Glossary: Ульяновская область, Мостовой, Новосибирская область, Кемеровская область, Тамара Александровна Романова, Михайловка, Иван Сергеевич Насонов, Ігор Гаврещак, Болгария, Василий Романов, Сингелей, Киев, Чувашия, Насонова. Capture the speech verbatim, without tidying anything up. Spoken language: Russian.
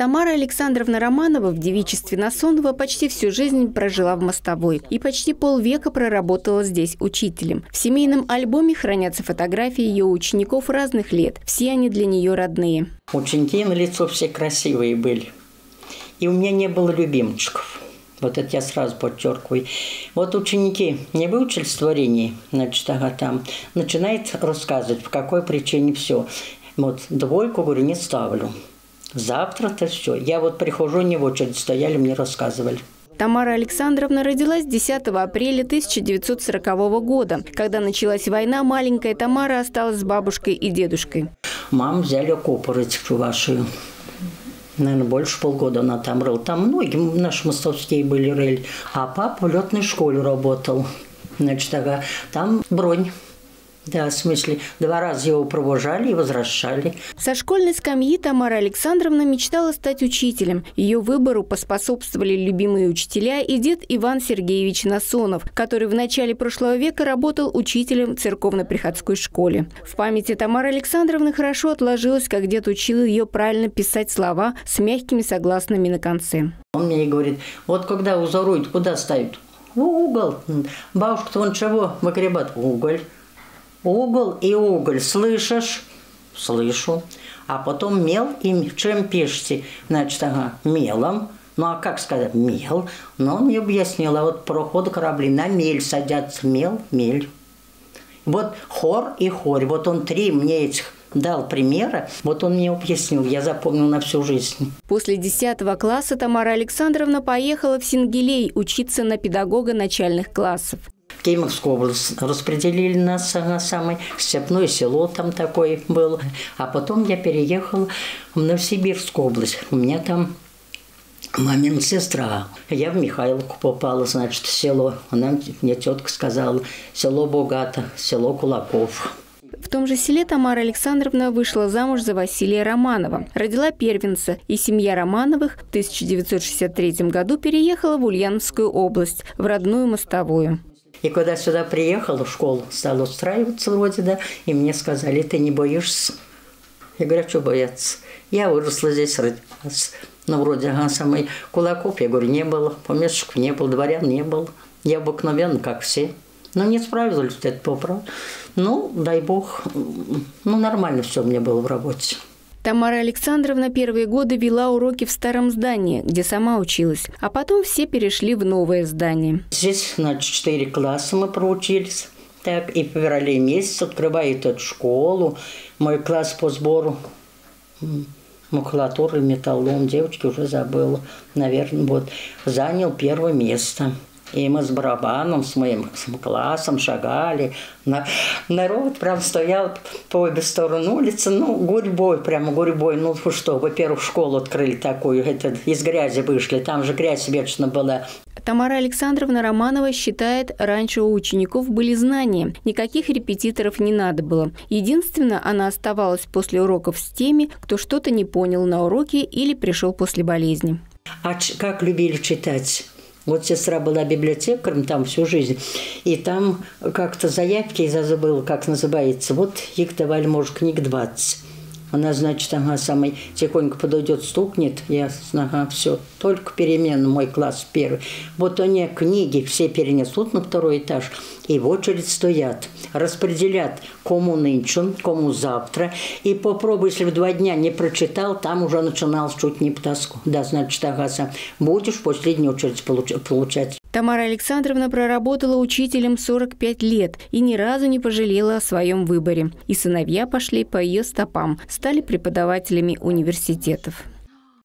Тамара Александровна Романова в девичестве Насонова почти всю жизнь прожила в Мостовой и почти полвека проработала здесь учителем. В семейном альбоме хранятся фотографии ее учеников разных лет. Все они для нее родные. Ученики на лицо все красивые были. И у меня не было любимчиков. Вот это я сразу подчеркиваю. Вот ученики не выучились творение, значит, ага, там начинает рассказывать, по какой причине все. Вот двойку, говорю, не ставлю. Завтра-то все. Я вот прихожу, не в очередь стояли, мне рассказывали. Тамара Александровна родилась десятого апреля тысяча девятьсот сорокового года. Когда началась война, маленькая Тамара осталась с бабушкой и дедушкой. Мам взяли копорыть в Чувашию. Наверное, больше полгода она там рыла. Там многие наши мостовские были рыли. А папа в летной школе работал. Значит, ага, там бронь. Да, в смысле, два раза его провожали и возвращали. Со школьной скамьи Тамара Александровна мечтала стать учителем. Ее выбору поспособствовали любимые учителя и дед Иван Сергеевич Насонов, который в начале прошлого века работал учителем в церковно-приходской школе. В памяти Тамары Александровны хорошо отложилось, как дед учил ее правильно писать слова с мягкими согласными на конце. Он мне говорит, вот когда узоруют, куда ставят? Угол. Бабушка-то вон чего выгребат? Уголь. Угол и уголь. Слышишь? Слышу. А потом мел и чем пишете? Значит, ага, мелом. Ну, а как сказать? Мел. Но он мне объяснил. А вот пароходы, корабли на мель садятся. Мел, мель. Вот хор и хорь. Вот он три мне этих дал примеры. Вот он мне объяснил. Я запомнил на всю жизнь. После десятого класса Тамара Александровна поехала в Сингелей учиться на педагога начальных классов. В Кемеровскую область распределили нас на самое степное село, там такое было. А потом я переехала в Новосибирскую область. У меня там мамина сестра. Я в Михайловку попала, значит, в село. Она мне тетка сказала, село богато, село кулаков. В том же селе Тамара Александровна вышла замуж за Василия Романова. Родила первенца, и семья Романовых в тысяча девятьсот шестьдесят третьем году переехала в Ульяновскую область, в родную Мостовую. И когда сюда приехала, в школу стала устраиваться вроде, да, и мне сказали, ты не боишься? Я говорю, а что бояться? Я выросла здесь, родилась. Ну, вроде, ага, самой кулаков, я говорю, не было, помещиков не было, дворян не было. Я обыкновенно, как все. Но не справилась, это поправ. Ну, дай бог, ну, нормально все у меня было в работе. Тамара Александровна первые годы вела уроки в старом здании, где сама училась. А потом все перешли в новое здание. Здесь, значит, четыре класса мы проучились. Так, и в феврале месяц открывает эту школу. Мой класс по сбору макулатуры, металлолом, девочки уже забыла, наверное, вот, занял первое место. И мы с барабаном, с моим классом шагали. Народ прям стоял по обе стороны улицы. Ну, гурьбой, прямо гурьбой. Ну, что, во-первых, школу открыли такую. Это, из грязи вышли, там же грязь вечно была. Тамара Александровна Романова считает, раньше у учеников были знания. Никаких репетиторов не надо было. Единственное, она оставалась после уроков с теми, кто что-то не понял на уроке или пришел после болезни. А как любили читать? Вот сестра была библиотекарем там всю жизнь, и там как-то заявки, я забыла, как называется, вот их давали, может, книг двадцать. Она, значит, ага, самой тихонько подойдет, стукнет, я, ага, все, только перемен, мой класс первый. Вот они книги все перенесут на второй этаж и в очередь стоят, распределят, кому нынче, кому завтра. И попробуй, если в два дня не прочитал, там уже начинал чуть не потаску. Да, значит, ага, сам будешь в последнюю очередь получать. Тамара Александровна проработала учителем сорок пять лет и ни разу не пожалела о своем выборе. И сыновья пошли по ее стопам, стали преподавателями университетов.